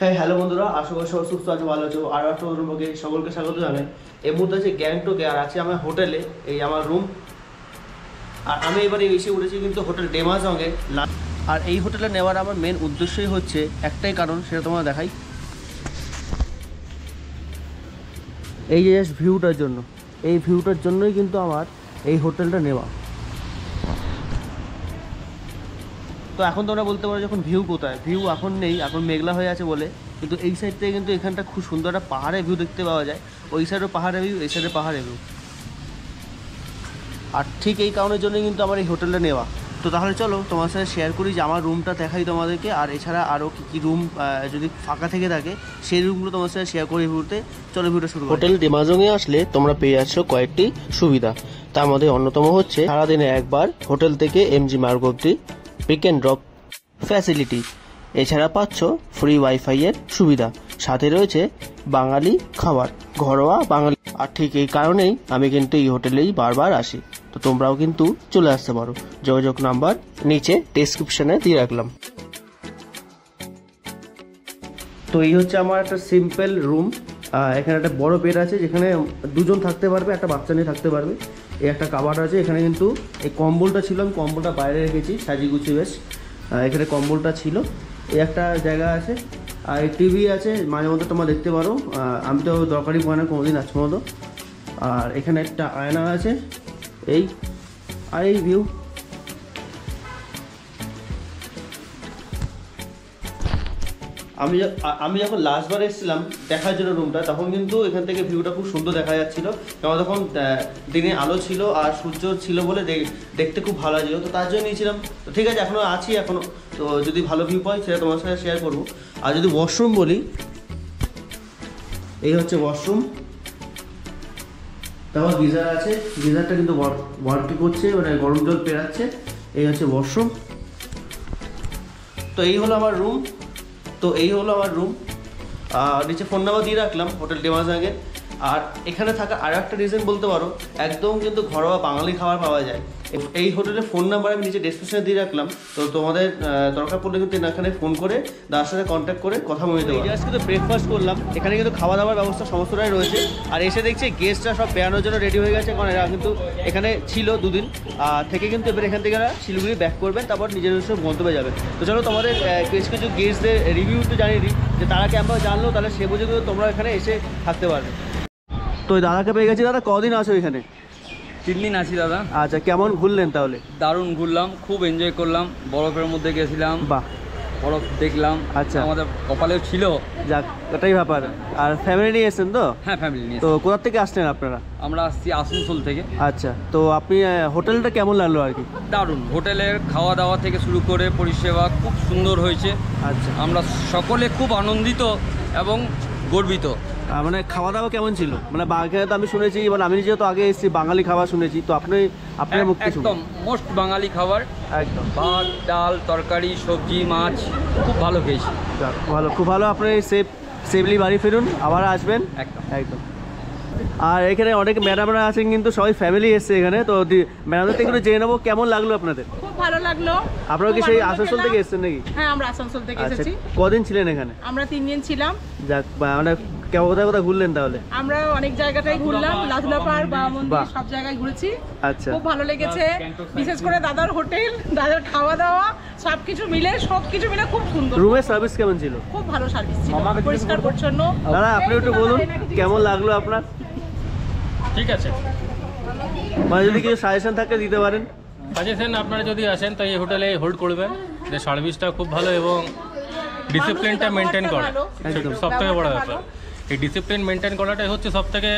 হ্যাঁ হ্যালো বন্ধুরা, আশা করি সবাই সুস্থ আছো, ভালো আছো। আর একটা রুমকে সকলকে স্বাগত জানাই। এই মুহূর্তে আছে গ্যাংটকে, আর আছে আমার হোটেলে, এই আমার রুম। আর আমি এবার এই এসে উঠেছি কিন্তু হোটেল ডিমাজিংয়ে। আর এই হোটেলে নেওয়ার আমার মেন উদ্দেশ্যই হচ্ছে একটাই কারণ, সেটা তোমার দেখাই, এই যে ভিউটার জন্য। এই ভিউটার জন্যই কিন্তু আমার এই হোটেলটা নেওয়া। তো এখন তোমরা বলতে পারো যখন ভিউ কোথায়, ভিউ এখন নেই, এখন মেঘলা হয়ে আছে বলে। কিন্তু এই সাইড থেকে কিন্তু এখানটা খুব সুন্দর একটা পাহাড়ের ভিউ দেখতে পাওয়া যায়। ওই সাইডেও পাহাড়ের ভিউ, এই সাইডে পাহাড়ের ভিউ। আর ঠিক এই কারণের জন্যই কিন্তু আমার এই হোটেলটা নেওয়া। তো তাহলে চলো তোমার সাথে শেয়ার করি যে আমার রুমটা দেখাই তোমাদেরকে, আর এছাড়া আরও কী কী রুম যদি ফাঁকা থেকে থাকে সেই রুমগুলো তোমার সাথে শেয়ার করি ভিউতে। চলো ভিউটা শুরু করি। হোটেল ডিমাজিংয়ে আসলে তোমরা পেয়ে যাচ্ছ কয়েকটি সুবিধা। তার মধ্যে অন্যতম হচ্ছে সারাদিনে একবার হোটেল থেকে এমজি মার্কেট অবধি পিক অ্যান্ড ড্রপ ফ্যাসিলিটি। এছাড়া পাচ্ছ ফ্রি ওয়াইফাইয়ের সুবিধা, সাথে রয়েছে বাঙালি খাবার, ঘরোয়া বাঙালি। আর ঠিক এই কারণেই আমি কিন্তু এই হোটেলেই বারবার আসি, তো তোমরাও কিন্তু চলে আসতে পারো। যোগাযোগ নাম্বার নিচে ডেসক্রিপশনে দিয়ে রাখলাম। তো এই হচ্ছে আমার একটা সিম্পল রুম। এখানে একটা বড় বেড আছে, যেখানে দুজন থাকতে পারবে, একটা বাচ্চা নিয়ে থাকতে পারবে। এই একটা কাভার আছে, এখানে কিন্তু এই কম্বলটা ছিল, আমি কম্বলটা বাইরে রেখেছি সাজিয়ে গুছিয়ে, বেশ এখানে কম্বলটা ছিল। এই একটা জায়গা আছে, আর টিভি আছে, মাঝে মধ্যে তোমরা দেখতে পারো, আমি তো দরকারি পড়ে না কোনোদিন আজ মতো। আর এখানে একটা আয়না আছে, এই আর এই ভিউ। আমি যখন লাস্টবার এসেছিলাম দেখার জন্য রুমটা, তখন কিন্তু এখান থেকে ভিউটা খুব সুন্দর দেখা যাচ্ছিলো, কারণ তখন দিনে আলো ছিল আর সূর্য ছিল বলে দেখতে খুব ভালো ছিল, তো তার জন্য নিয়েছিলাম। তো ঠিক আছে, এখনও আছি, এখনও তো যদি ভালো ভিউ পাই সেটা তোমার সাথে শেয়ার করবো। আর যদি ওয়াশরুম বলি, এই হচ্ছে ওয়াশরুম, তারপর গিজার আছে, গিজারটা কিন্তু ওয়ার্ক করছে, মানে গরম জল পেরাচ্ছে। এই হচ্ছে ওয়াশরুম। তো এই হলো আমার রুম। নিচে ফোন নাম্বার দিয়ে রাখলাম হোটেল ডিমাজিংয়ের। আর এখানে থাকা আরও একটা রিজন বলতে পারো, একদম কিন্তু ঘরোয়া বাঙালি খাবার পাওয়া যায়। এই হোটেলের ফোন নাম্বার আমি নিচে ডেসক্রিপশনে দিয়ে রাখলাম, তো তোমাদের দরকার পড়লে কিন্তু এখানে ফোন করে তার সাথে কন্ট্যাক্ট করে কথা বলে দেবো। জাস্ট কিন্তু ব্রেকফাস্ট করলাম, এখানে কিন্তু খাওয়া দাওয়ার ব্যবস্থা সমস্তটাই রয়েছে। আর এসে দেখছি গেস্টরা সব বেড়ানোর জন্য রেডি হয়ে গেছে, কারণ এরা কিন্তু এখানে ছিল দুদিন থেকে, কিন্তু এবার এখান থেকে এরা শিলিগুড়ি ব্যাক করবেন, তারপর নিজের গন্তব্যে যাবেন। তো চলো তোমাদের বেশ কিছু গেস্টদের রিভিউ তো জানিয়ে দিই, যে তারা কেমন জানলো, তাহলে সে বুঝে কিন্তু তোমরা এখানে এসে থাকতে পারবে। তো ওই দাদাকে পেয়ে গেছি। দাদা কদিন আসো এখানে? 3 দিন আছি দাদা। আচ্ছা, কেমন ঘুরলেন তাহলে? দারুণ ঘুরলাম, খুব এনজয় করলাম, বরফের মধ্যে গেছিলাম। বাহ, বরফ দেখলাম। আচ্ছা, আমাদের কপালেও ছিল, যাক ওটাই ব্যাপার। আর ফ্যামিলি নিয়ে এসেছেন তো? হ্যাঁ, ফ্যামিলি নিয়ে। তো কোথা থেকে আসছেন আপনারা? আমরা আসছি আসানসোল থেকে। আচ্ছা, তো আপনি হোটেলটা কেমন লাগলো? আর কি দারুণ, হোটেলের খাওয়া দাওয়া থেকে শুরু করে পরিষেবা খুব সুন্দর হয়েছে। আচ্ছা, আমরা সকলে খুব আনন্দিত এবং গর্বিত। মানে খাওয়া দাওয়া কেমন ছিল? মানে বাঙালি, তো আমি শুনেছি, মানে আমি নিজেও তো আগে এসেছি, বাঙালি খাবার শুনেছি, তো আপনি আপনার মুখ থেকে। একদম মোস্ট বাঙালি খাবার, একদম ভাত ডাল তরকারি সবজি মাছ, খুব ভালো খেয়েছি। ভালো, খুব ভালো। আপনি সেফলি বাড়ি ফিরুন, আবার আসবেন। একদম একদম। আর এখানে অনেক ম্যাডামরা আছেন, কিন্তু সবাই ফ্যামিলি এসছে এখানে, তো ম্যাডামদের থেকে একটু জেনে নেবো কেমন লাগলো আপনাদের। খুব ভালো লাগলো। আপনারা কি সেই আসানসোল থেকে এসেছেন নাকি? হ্যাঁ, আমরা আসানসোল থেকে এসেছি। কদিন ছিলেন এখানে? আমরা 3 দিন ছিলাম। যাক, মানে কোথায় কোথায় ঘুরলেন তাহলে? আমরা অনেক জায়গাটাই ঘুরলাম, লাচুং পাহাড় বা মন্দির সব জায়গায় ঘুরেছি। আচ্ছা, খুব ভালো লেগেছে, বিশেষ করে দাদার হোটেল, দাদার খাওয়া দাওয়া সবকিছু মিলে খুব সুন্দর। রুমের সার্ভিস কেমন ছিল? খুব ভালো সার্ভিস ছিল, পরিষ্কার পরিচ্ছন্ন। দাদা আপনি একটু বলুন কেমন লাগলো আপনার? ঠিক আছে, মানে যদি কিছু সাজেশন থাকে দিতে পারেন। সাজেশন, আপনারা যদি আসেন তো এই হোটেলে হোল্ড করবেন, যে সার্ভিসটা খুব ভালো এবং ডিসিপ্লিনটা মেনটেন করা সবথেকে বড় ব্যাপার। এই ডিসিপ্লিন মেনটেন করাটাই হচ্ছে সবথেকে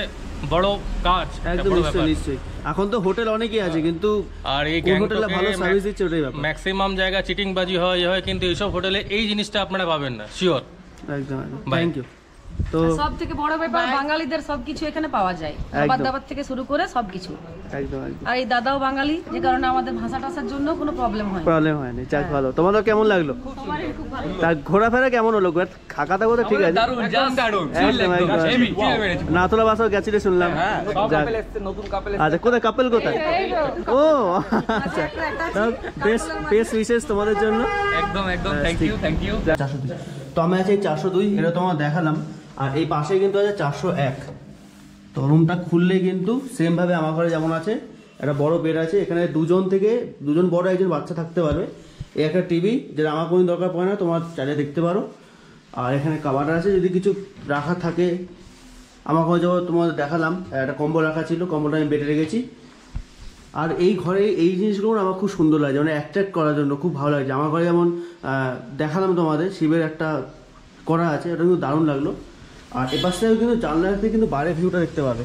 বড় কাজ। একদম, নিশ্চয়ই। এখন তো হোটেল অনেকই আছে, কিন্তু আর এই হোটেলে ভালো সার্ভিস দিচ্ছে ওটাই ব্যাপার। ম্যাক্সিমাম জায়গা চিটিংবাজি হয় কিন্তু এইসব হোটেলে এই জিনিসটা আপনারা পাবেন না, শিওর। একদম, থ্যাংক ইউ। তো সবথেকে বড় ব্যাপার, বাঙালিদের সবকিছু এখানে পাওয়া যায়, খাবার দাবার থেকে শুরু করে সবকিছু। একদম একদম। আর এই দাদাও বাঙালি, যে কারণে আমাদের ভাষা টাষার জন্য কোনো প্রবলেম হয়নি। যাক ভালো। তোমাদের কেমন লাগলো? খুব ভালো। তার ঘোরাফেরা কেমন হলো? খাকা দাও তো ঠিক আছে। দারুণ, জাম দারুণ। নাতলা বাসাও গেছিলে শুনলাম। হ্যাঁ, কাপল এসেছে, নতুন কাপল এসেছে। আচ্ছা, কোথায় কাপল কোথায়? ও আচ্ছা, বেস্ট উইশেস তোমাদের জন্য। একদম একদম, থ্যাংক ইউ। তো আমি আছি 402, এটা তোমার দেখালাম। আর এই পাশে কিন্তু আছে 401। তো রুমটা খুললে কিন্তু সেমভাবে আমার ঘরে যেমন আছে একটা বড় বেড আছে, এখানে দুজন বড় একজন বাচ্চা থাকতে পারবে। এই একটা টিভি, যেটা আমার কোনো দরকার পড়ে না, তোমার চাইলে দেখতে পারো। আর এখানে কাভার আছে যদি কিছু রাখা থাকে। আমার ঘরে যখন তোমার দেখালাম একটা কম্বল রাখা ছিল, কম্বলটা আমি বেটে রেখেছি। আর এই ঘরে এই জিনিসগুলো আমার খুব সুন্দর লাগছে, মানে অ্যাট্রাক্ট করার জন্য খুব ভালো লাগছে। আমার ঘরে যেমন দেখালাম তোমাদের শিবের একটা করা আছে, ওটা কিন্তু দারুণ লাগলো। আর এ পাশে কিন্তু জানলা থেকে কিন্তু বাইরে ভিউটা দেখতে পাবে।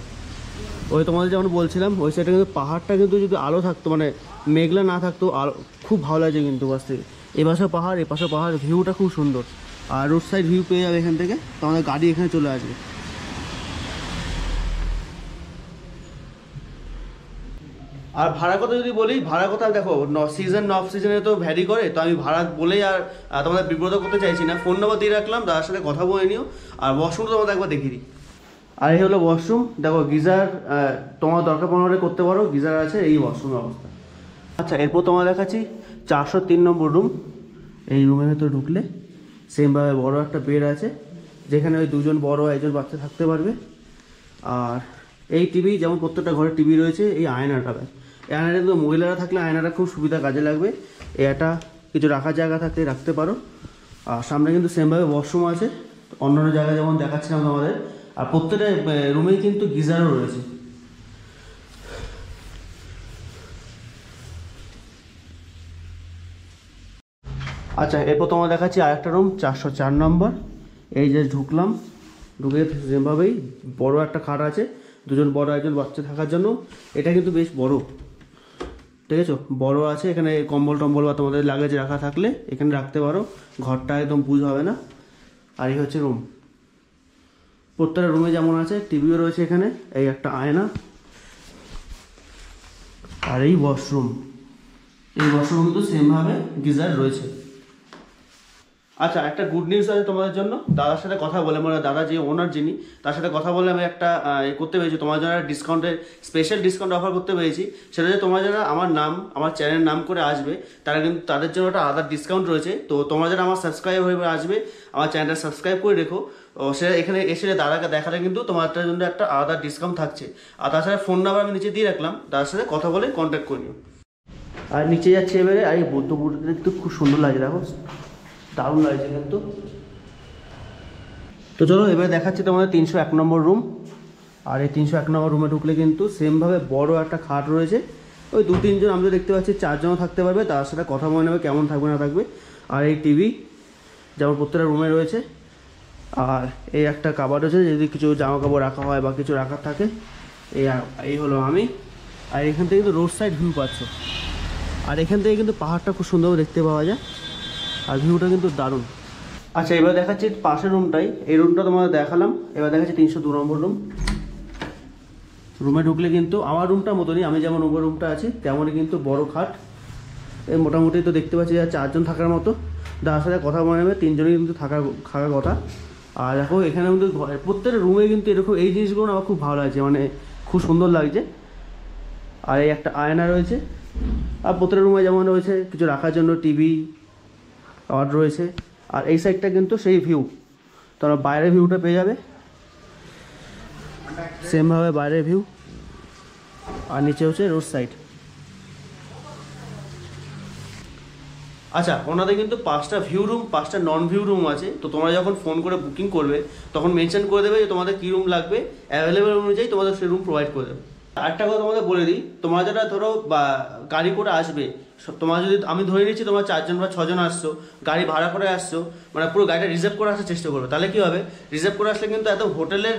ওই তোমাদের যেমন বলছিলাম ওই সাইডটা কিন্তু পাহাড়টা কিন্তু যদি আলো থাকতো, মানে মেঘলা না থাকতো, আলো খুব ভালো লাগছে কিন্তু পাশ থেকে। এপাশেও পাহাড় এপাশেও পাহাড়, ভিউটা খুব সুন্দর। আর রোড সাইড ভিউ পেয়ে যাবে এখান থেকে, তোমাদের গাড়ি এখানে চলে আসবে। আর ভাড়া কথা যদি বলি, ভাড়া কথা দেখো সিজন অফ সিজনে তো ভ্যারি করে, তো আমি ভাড়া বলেই আর তোমাদের বিব্রত করতে চাইছি না। ফোন নাম্বার দিয়ে রাখলাম, তার সাথে কথা বলে নিও। আর ওয়াশরুম তোমাদের একবার দেখিয়ে দিই। আর এই হলো ওয়াশরুম, দেখো গিজার তোমার দরকার পড়লে করতে পারো, গিজার আছে এই ওয়াশরুমের অবস্থা। আচ্ছা, এরপর তোমার দেখাচ্ছি 403 নম্বর রুম। এই রুমের ভেতরে ঢুকলে সেমভাবে বড় একটা বেড আছে, যেখানে ওই দুজন বড় একজন বাচ্চা থাকতে পারবে। আর এই টিভি, যেমন প্রত্যেকটা ঘরে টিভি রয়েছে, এই আয়নাটা আয়নাটা কিন্তু মহিলারা থাকলে আয়নাটা খুব সুবিধা কাজে লাগবে। এটা কিছু রাখার জায়গা থাকতে রাখতে পারো। আর সামনে কিন্তু সেমভাবে ওয়াশরুম আছে, অন্যান্য জায়গায় যেমন দেখাচ্ছিলাম আমাদের। আর প্রত্যেকটা রুমেই কিন্তু গিজারও রয়েছে। আচ্ছা, এরপর তোমার দেখাচ্ছি আর একটা রুম, 404 নম্বর। এই যে ঢুকলাম, ঢুকে সেমভাবেই বড় একটা খাট আছে, দুজন বড় একজন বাচ্চা থাকার জন্য। এটা কিন্তু বেশ বড়, ঠিক আছে, বড় আছে। এখানে কম্বল টম্বল বা তোমাদের লাগেজ রাখা থাকলে এখানে রাখতে পারো, ঘরটা একদম বুঝ হবে না। আর এই হচ্ছে রুম, প্রত্যেকটা রুমে যেমন আছে টিভিও রয়েছে, এখানে এই একটা আয়না। আর এই ওয়াশরুম, এই ওয়াশরুম কিন্তু সেমভাবে গিজার রয়েছে। আচ্ছা, একটা গুড নিউজ আছে তোমাদের জন্য। দাদার সাথে কথা বলে, মানে দাদা যে ওনার যিনি, তার সাথে কথা বলে আমি একটা করতে পেরেছি তোমার জন্য, ডিসকাউন্টের স্পেশাল ডিসকাউন্ট অফার করতে পেরেছি। সেটা যে তোমার যারা আমার নাম, আমার চ্যানেলের নাম করে আসবে, তারা কিন্তু তাদের জন্য একটা আলাদা ডিসকাউন্ট রয়েছে। তো তোমরা যারা আমার সাবস্ক্রাইব হয়ে আসবে, আমার চ্যানেলটা সাবস্ক্রাইব করে রেখো। সেটা এখানে এসে দাদাকে দেখালে কিন্তু তোমাদের জন্য একটা আলাদা ডিসকাউন্ট থাকছে। আর তাছাড়া ফোন নাম্বার আমি নিচে দিয়ে রাখলাম, তার সাথে কথা বলে কন্ট্যাক্ট করে নিও। আর নিচে যাচ্ছে এবারে, আর এই বৌদ্ধ মূর্তিটা কিন্তু খুব সুন্দর লাগে, দেখো দারুণ লাগছে কিন্তু। তো চলো এবারে দেখাচ্ছি তোমাদের 301 নম্বর রুম। আর এই 301 নম্বর রুমে ঢুকলে কিন্তু সেমভাবে বড় একটা খাট রয়েছে, ওই দু তিনজন আমরা দেখতে পাচ্ছি, চারজনও থাকতে পারবে। তার সাথে কথা বলে নেবে কেমন থাকবে না থাকবে। আর এই টিভি যেমন প্রত্যেকটা রুমে রয়েছে। আর এই একটা কাভার রয়েছে, যদি কিছু জামা কাপড় রাখা হয় বা কিছু রাখার থাকে। এই হলো আমি। আর এখান থেকে কিন্তু রোড সাইড ভিউ পাচ্ছ, আর এখান থেকে কিন্তু পাহাড়টা খুব সুন্দরভাবে দেখতে পাওয়া যায়, আর ভিউটা কিন্তু দারুণ। আচ্ছা, এবার দেখাচ্ছি পাশের রুমটাই। এই রুমটা তোমাদের দেখালাম, এবার দেখাচ্ছি 302 নম্বর রুম। রুমে ঢুকলে কিন্তু আমার রুমটার মতনই, আমি যেমন ওপর রুমটা আছে তেমনই কিন্তু বড় খাট। এই মোটামুটি তো দেখতে পাচ্ছি যা চারজন থাকার মতো, দাদার সাথে কথা মনে হবে তিনজনই কিন্তু থাকার কথা। আর দেখো এখানে কিন্তু প্রত্যেকটা রুমে কিন্তু এরকম এই জিনিসগুলো আমার খুব ভালো লাগছে, মানে খুব সুন্দর লাগছে। আর এই একটা আয়না রয়েছে, আর প্রত্যেকটা রুমে যেমন রয়েছে কিছু রাখার জন্য টিভি আর রয়েছে। আর এই সাইডটা কিন্তু সেই ভিউ, তোমরা বাইরের ভিউটা পেয়ে যাবে, সেমভাবে বাইরের ভিউ। আর নিচে হচ্ছে রোড সাইড। আচ্ছা, ওনাদের কিন্তু 5টা ভিউ রুম, 5টা নন ভিউ রুম আছে। তো তোমরা যখন ফোন করে বুকিং করবে তখন মেনশন করে দেবে যে তোমাদের কী রুম লাগবে, অ্যাভেলেবেল অনুযায়ী তোমাদের সেই রুম প্রোভাইড করে দেবে। আরেকটা কথা তোমাদের বলে দিই, তোমরা যারা ধরো বা গাড়ি করে আসবে, তোমরা যদি আমি ধরে নিচ্ছি তোমরা 4জন বা 6জন আসছো, গাড়ি ভাড়া করে আসছো, মানে পুরো গাড়িটা রিজার্ভ করে আসার চেষ্টা করবে। তাহলে কী হবে, রিজার্ভ করে আসলে কিন্তু এত হোটেলের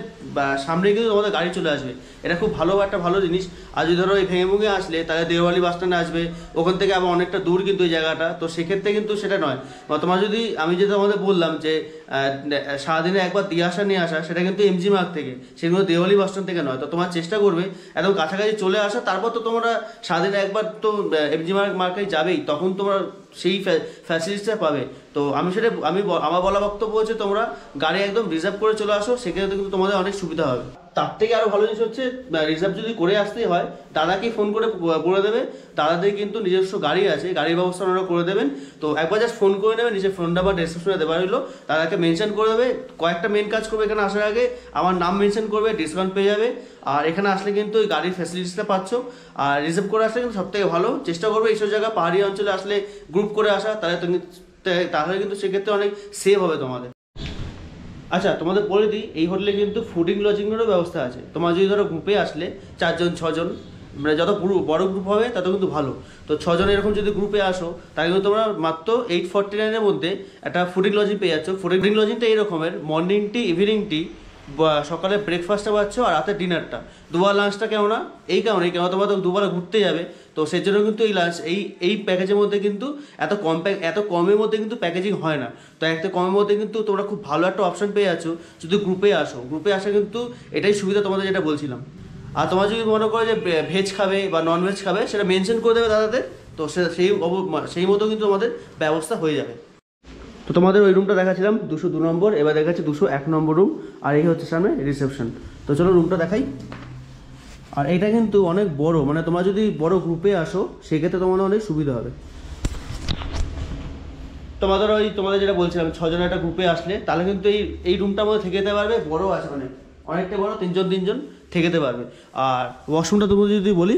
সামনে কিন্তু তোমাদের গাড়ি চলে আসবে, এটা খুব ভালো একটা ভালো জিনিস। আর যদি ধরো এই ভেঙে আসলে তাহলে দেওয়ালি বাস স্ট্যান্ডে আসবে, ওখান থেকে আবার অনেকটা দূর কিন্তু এই জায়গাটা। তো সেক্ষেত্রে কিন্তু সেটা নয়, বা তোমার যদি আমি যেটা তোমাদের বললাম যে সারাদিনে একবার দিয়ে আসা নিয়ে আসা, সেটা কিন্তু এমজি মার্কেট থেকে, সেগুলো দেওয়ালি বাস স্ট্যান্ড থেকে নয়। তো তোমার চেষ্টা করবে এত কাছাকাছি চলে আসা, তারপর তো তোমরা সারাদিনে একবার তো এমজি মার্কেট যাবেই, তখন তোমরা সেই ফ্যাসিলিটিটা পাবে। তো আমি আমার বলা বক্তব্য হচ্ছে তোমরা গাড়ি একদম রিজার্ভ করে চলে আসো, সেক্ষেত্রে কিন্তু তোমাদের অনেক সুবিধা হবে। তার থেকে আরও ভালো জিনিস হচ্ছে রিজার্ভ যদি করে আসতেই হয় দাদাকেই ফোন করে বলে দেবে, দাদাদের কিন্তু নিজস্ব গাড়ি আছে, গাড়ির ব্যবস্থা ওনারা করে দেবেন। তো একবার জাস্ট ফোন করে নেবেন, নিজের ফোন নাম্বার ডিসক্রিপশনে দেওয়া হলো, দাদাকে মেনশন করে দেবে। কয়েকটা মেন কাজ করবে এখানে আসার আগে, আমার নাম মেনশন করবে, ডিসকাউন্ট পেয়ে যাবে। আর এখানে আসলে কিন্তু ওই গাড়ির ফ্যাসিলিটিসটা পাচ্ছ, আর রিজার্ভ করে আসলে কিন্তু সবথেকে ভালো। চেষ্টা করবে এইসব জায়গা পাহাড়ি অঞ্চলে আসলে গ্রুপ করে আসা, তাহলে তুমি তাহলে কিন্তু সেক্ষেত্রে অনেক সেভ হবে তোমাদের। আচ্ছা তোমাদের বলে দিই, এই হোটেলে কিন্তু ফুডিং লজিংয়েরও ব্যবস্থা আছে। তোমার যদি ধরো গ্রুপে আসলে চারজন ছজন, মানে যত বড় গ্রুপ হবে তত কিন্তু ভালো। তো ছজন এরকম যদি গ্রুপে আসো তাহলে কিন্তু তোমরা মাত্র 849-এর মধ্যে একটা ফুডিং লজিং পেয়ে যাচ্ছ। ফুডিং লজিংটা এইরকমের, মর্নিং টি, ইভিনিং টি, সকালে ব্রেকফাস্টটা পাচ্ছ আর রাতে ডিনারটা। দুবার লাঞ্চটা কেননা এই কারণে, কেন তোমরা তো দুবার ঘুরতে যাবে, তো সেই জন্য কিন্তু এই লাঞ্চ এই প্যাকেজের মধ্যে কিন্তু এত কমের মধ্যে কিন্তু প্যাকেজিং হয় না। তো একটা কমের মধ্যে কিন্তু তোমরা খুব ভালো একটা অপশান পেয়ে যাচ্ছ যদি গ্রুপে আসো। গ্রুপে আসা কিন্তু এটাই সুবিধা তোমাদের, যেটা বলছিলাম। আর তোমরা যদি মনে করো যে ভেজ খাবে বা ননভেজ খাবে, সেটা মেনশন করে দেবে দাদাদের, তো সেই মতো কিন্তু তোমাদের ব্যবস্থা হয়ে যাবে। তো তোমাদের ওই রুমটা দেখাচ্ছিলাম 202 নম্বর, এবার দেখাচ্ছি 201 নম্বর রুম। আর এই হচ্ছে সামনে রিসেপশন। তো চলো রুমটা দেখাই। আর এটা কিন্তু অনেক বড়, মানে তোমরা যদি বড় গ্রুপে আসো সেক্ষেত্রে তোমাদের অনেক সুবিধা হবে। তোমাদের যেটা বলছিলাম, ছজন একটা গ্রুপে আসলে তাহলে কিন্তু এই রুমটার মধ্যে থেকে যেতে পারবে। বড় আছে, মানে অনেকটা বড়, তিনজন থেকে যেতে পারবে। আর ওয়াশরুমটা তোমরা যদি বলি,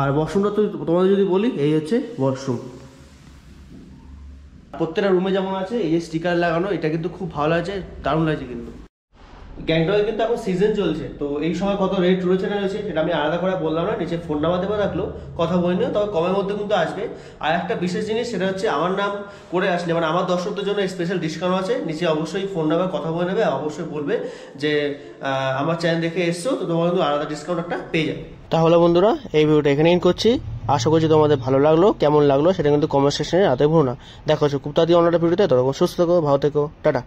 আর ওয়াশরুমটা তো তোমাদের যদি বলি, এই হচ্ছে ওয়াশরুম। প্রত্যেকটা রুমে যেমন আছে এই যে স্টিকার লাগানো, এটা কিন্তু খুব ভালো আছে, দারুণ লাগছে কিন্তু। গ্যাংটকে কিন্তু এখন সিজন চলছে, তো এই সময় কত রেট রয়েছে না রয়েছে সেটা আমি আলাদা করে বললাম না, নিচে ফোন নাম্বার দেওয়া থাকলো, কথা বলে নিও, তবে কমের মধ্যে কিন্তু আসবে। আর একটা বিশেষ জিনিস সেটা হচ্ছে আমার নাম করে আসলে, মানে আমার দর্শকদের জন্য স্পেশাল ডিসকাউন্ট আছে। নিচে অবশ্যই ফোন নাম্বার, কথা বলে নেবে, অবশ্যই বলবে যে আমার চ্যানেল দেখে এসছো, তো তোমার কিন্তু আলাদা ডিসকাউন্ট একটা পেয়ে যাবে। তাহলে বন্ধুরা এই ভিডিওটা এখানে এন্ড করছি, আশা করছি তোমাদের ভালো লাগলো। কেমন লাগলো সেটা কিন্তু কমেন্ট সেকশনে জানাতে ভুলো না। দেখা হচ্ছে খুব তাড়াতাড়ি অন্য একটা ভিডিওতে। তোমরা সুস্থ থেকো, ভালো থেকো, টাটা।